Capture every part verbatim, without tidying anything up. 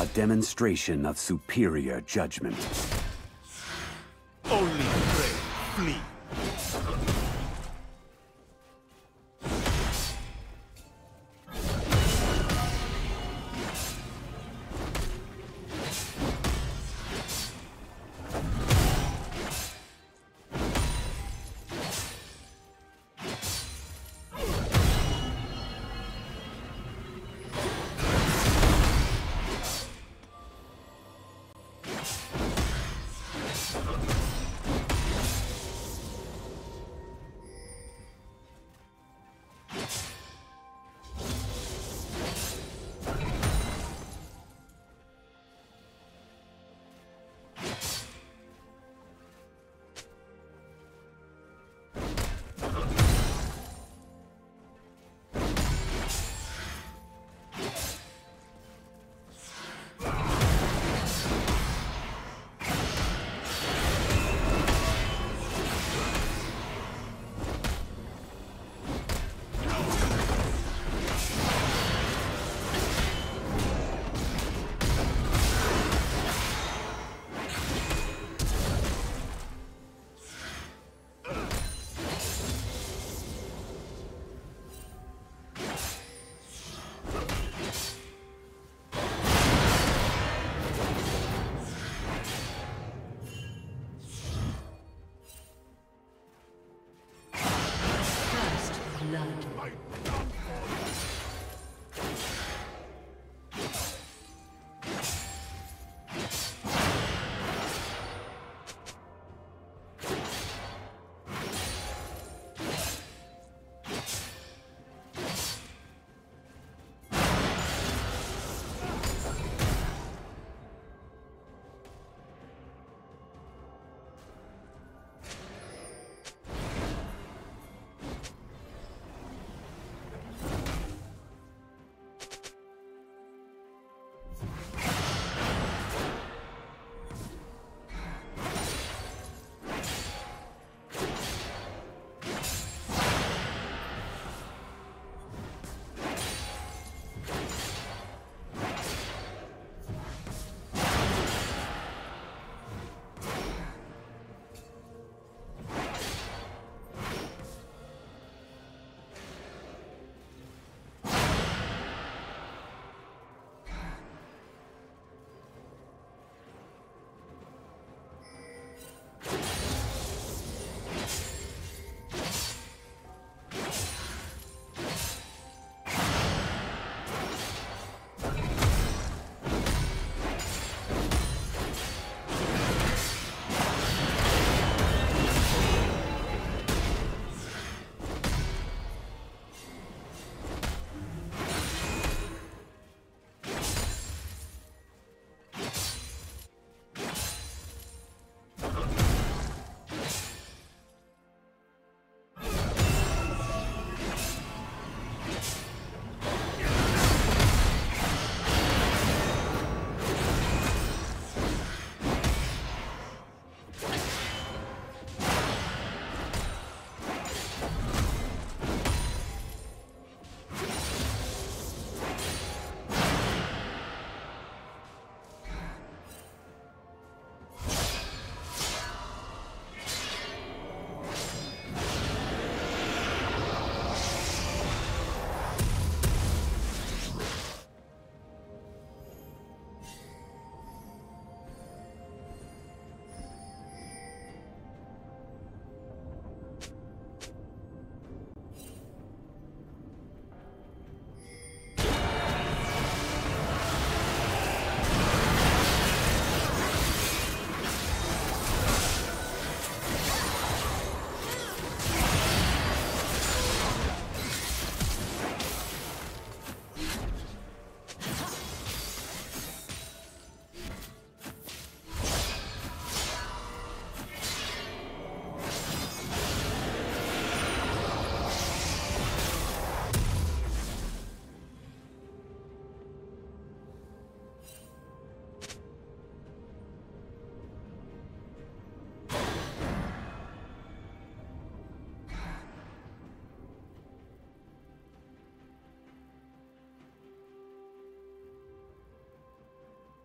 A demonstration of superior judgment. Only brave flee. You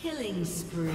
Killing spree.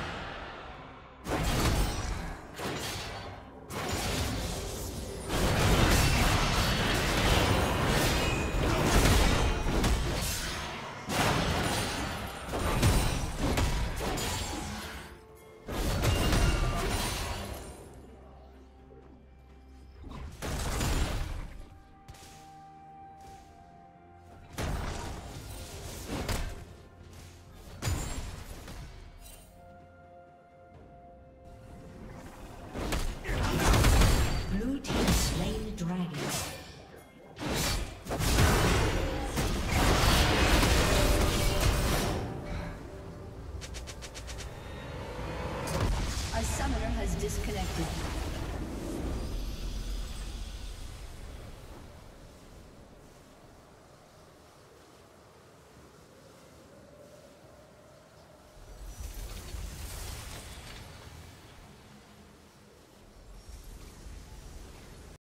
Disconnected.